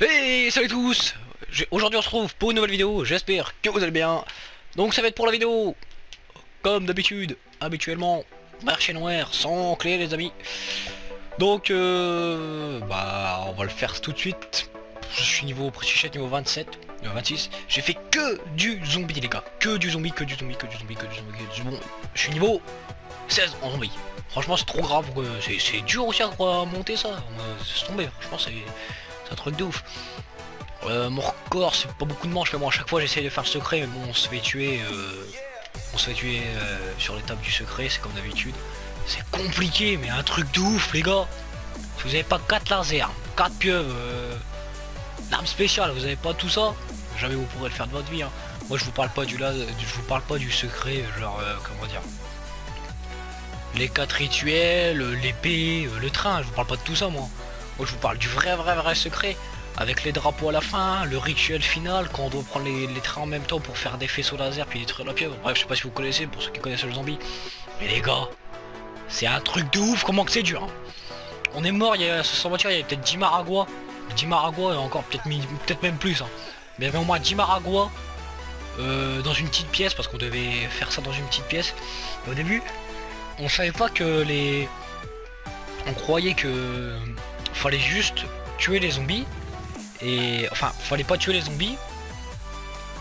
Hey, salut tous. Aujourd'hui on se retrouve pour une nouvelle vidéo, j'espère que vous allez bien. Donc ça va être pour la vidéo, comme d'habitude, habituellement, marché noir, sans clé les amis. Donc on va le faire tout de suite. Je suis niveau précichette, niveau 26. J'ai fait que du zombie les gars, que du zombie. Bon, je suis niveau 16 en zombie. Franchement c'est trop grave, c'est dur aussi à monter ça, c'est tombé, franchement c'est un truc de ouf. Mon record c'est pas beaucoup de manches, mais bon à chaque fois j'essaye de faire le secret, mais bon on se fait tuer, sur l'étape du secret, c'est comme d'habitude. C'est compliqué mais un truc de ouf les gars. Si vous avez pas 4 lasers, 4 pieuvres, l'arme spéciale, vous avez pas tout ça, jamais vous pourrez le faire de votre vie hein. Moi je vous parle pas du laser, je vous parle pas du secret, genre comment dire. Les 4 rituels, l'épée, le train, je vous parle pas de tout ça moi. Moi je vous parle du vrai secret, avec les drapeaux à la fin, le rituel final, quand on doit prendre les trains en même temps pour faire des faisceaux laser puis détruire la pieuvre. Bref, je sais pas si vous connaissez, pour ceux qui connaissent le zombie. Mais les gars, c'est un truc de ouf comment que c'est dur hein. On est mort, il y a sans voiture, il y avait peut-être 10 maragois. 10 maragois et encore peut-être même plus hein. Mais il y avait au moins 10 maragois dans une petite pièce, parce qu'on devait faire ça dans une petite pièce. Et au début, on savait pas que les... On croyait que... Fallait juste tuer les zombies. Et... Enfin, fallait pas tuer les zombies.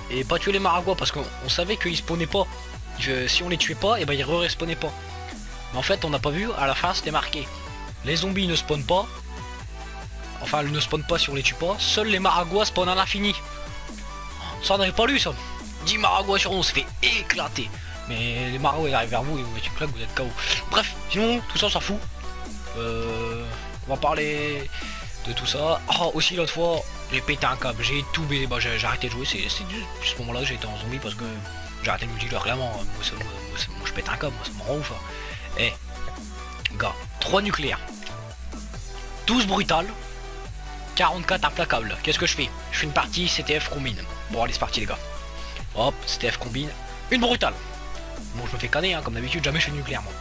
Et pas tuer les maragois, parce qu'on savait qu'ils spawnaient pas. Si on les tuait pas, et ben ils respawnaient pas. Mais en fait, on n'a pas vu, à la fin c'était marqué. Les zombies ne spawnent pas. Enfin, ils ne spawnent pas si on les tue pas. Seuls les maragois spawnent à l'infini. Ça, on n'avait pas lu ça. 10 maragois sur 11, ça fait éclater. Mais les marauds ils arrivent vers vous et vous mettez une claque, vous êtes KO. Bref, sinon tout ça on s'en fout. On va parler de tout ça. Oh aussi l'autre fois j'ai pété un câble, j'ai tout baisé, bah j'ai arrêté de jouer, c'est ce moment là j'étais en zombie parce que j'ai arrêté de multijoueur clairement. Moi je pète un câble, moi ça me rend ouf. Eh hein. Hey, gars, 3 nucléaires, 12 brutales, 44 implacables, qu'est-ce que je fais? Je fais une partie CTF combine. Bon allez c'est parti les gars. Hop, CTF combine, une brutale. Bon je me fais canner hein, comme d'habitude, jamais je fais nucléaire moi.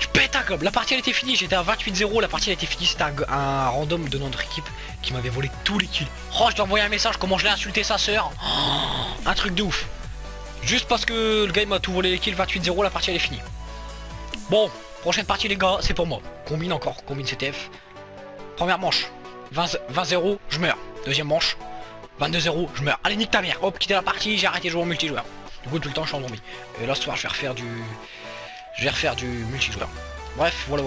Je pète un câble, la partie elle était finie, j'étais à 28-0, la partie elle était finie, c'était un random de notre équipe qui m'avait volé tous les kills. Oh je lui ai envoyé un message, comment je l'ai insulté sa sœur, un truc de ouf. Juste parce que le gars il m'a tout volé les kills, 28-0, la partie elle est finie. Bon, prochaine partie les gars, c'est pour moi. Combine encore, combine CTF. Première manche, 20-0, je meurs. Deuxième manche, 22-0, je meurs. Allez nique ta mère, hop quittez la partie, j'ai arrêté de jouer en multijoueur. Du coup tout le temps je suis en zombie. Et là ce soir je vais refaire du. Je vais refaire du multijoueur. Bref, voilà.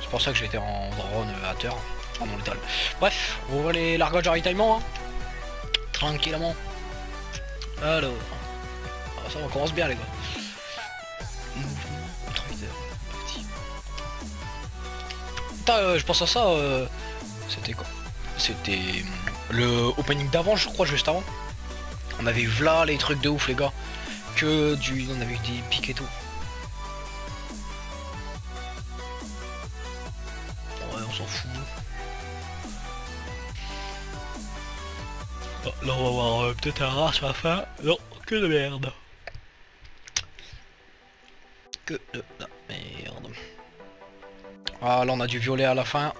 C'est pour ça que j'étais en drone hâteur. Oh non létal. Bref, on voit les largages de ravitaillement. Hein. Tranquillement. Alors. Ah, ça on commence bien les gars. Putain je pense à ça. C'était quoi? C'était le opening d'avant, je crois juste avant. On avait vu là les trucs de ouf les gars. Que du... on avait eu des pics et tout. Ouais on s'en fout. Oh, là on va avoir peut-être un rare sur la fin. Non, que de merde. Que de la merde. Ah là on a du violet à la fin.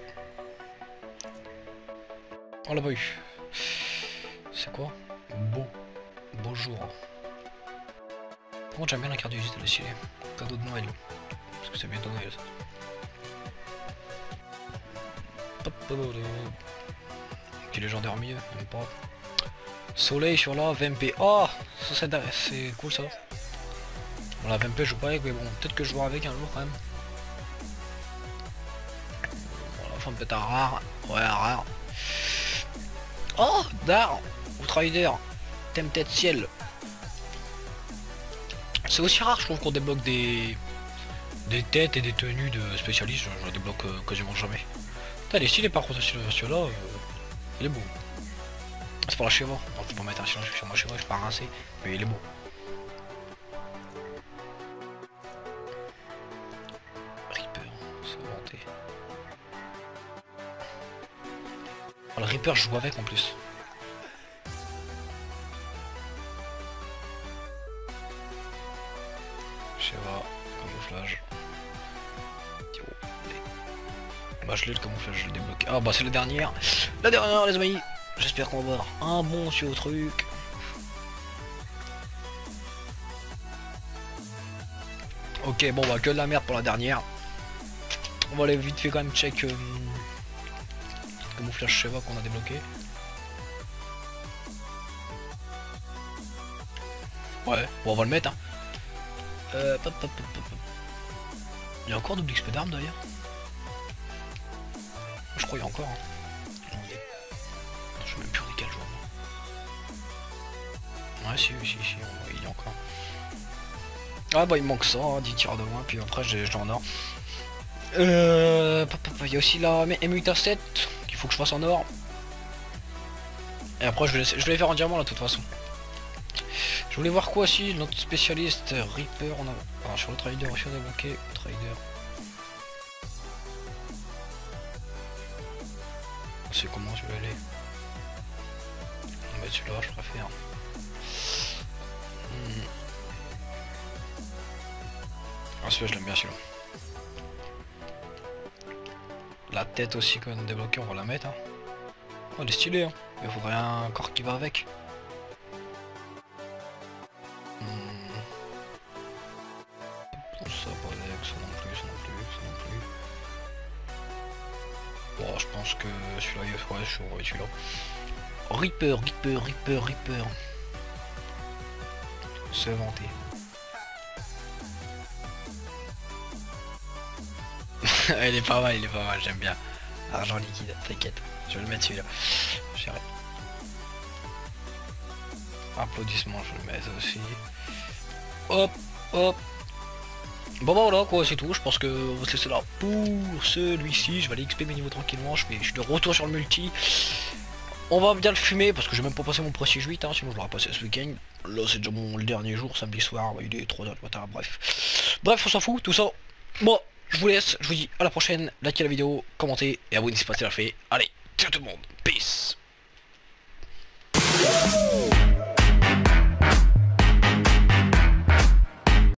On l'a pas eu. C'est quoi? Beau jour. Par contre j'aime bien la carte de visite à l'essai. Cadeau de Noël. Parce que c'est bientôt Noël ça. Petit légendaire mieux, même pas. Soleil sur la VMP. Oh ça c'est cool ça. Bon la VMP je joue pas avec mais bon peut-être que je jouerai avec un jour quand même. Voilà, enfin peut-être un rare. Ouais un rare. Oh Dar Outrider Tempted Ciel. C'est aussi rare je trouve qu'on débloque des têtes et des tenues de spécialistes, je débloque quasiment jamais. Putain il est stylé par contre celui-là, il est beau. C'est pour la chez moi, je peux pas mettre un silence sur moi chez moi, je peux pas rincer, mais il est beau. Reaper, c'est vanté. Oh, le Reaper je joue avec en plus. Camouflage. Bah je l'ai le camouflage, je le débloque. Ah bah c'est la dernière. La dernière les amis. J'espère qu'on va avoir un bon sur le truc. Ok, bon bah que de la merde pour la dernière. On va aller vite fait quand même check camouflage Sheva qu'on a débloqué. Ouais, bon, on va le mettre hein. Il y a encore double XP d'armes d'ailleurs. Je crois qu'il y a encore hein. Je sais même plus on est quel jour. Ouais si il y a encore. Ah bah il manque ça, hein, 10 tirs de loin, puis après je l'en or. Il y a aussi la M8A7 qu'il faut que je fasse en or. Et après je vais faire en diamant là de toute façon. Je voulais voir quoi si notre spécialiste Reaper on a. Enfin, sur le trader aussi on a bloqué trader. C'est comment je vais aller. On va mettre celui-là je préfère. Ah celui-là je l'aime bien celui-là. La tête aussi qu'on a débloquée on va la mettre hein. Oh, elle est stylée hein. Il faudrait un corps qui va avec. Bon, je pense que celui-là, ouais, je vais celui-là. Reaper. Se vanter. il est pas mal, j'aime bien. Argent liquide, t'inquiète. Je vais le mettre celui-là. J'arrête. Applaudissements, je le mets aussi. Hop. Bon bah voilà quoi, c'est tout, je pense que on va se laisser là pour celui-ci, je vais aller XP mes niveaux tranquillement, je suis de retour sur le multi. On va bien le fumer parce que j'ai même pas passé mon prestige 8 hein, sinon je l'aurais passé ce week-end. Là c'est déjà mon dernier jour, samedi soir, il est 3h du matin, bref on s'en fout, tout ça. Bon, je vous laisse, je vous dis à la prochaine, likez la vidéo, commentez et abonnez si pas c'est déjà fait. Allez, ciao tout le monde, peace.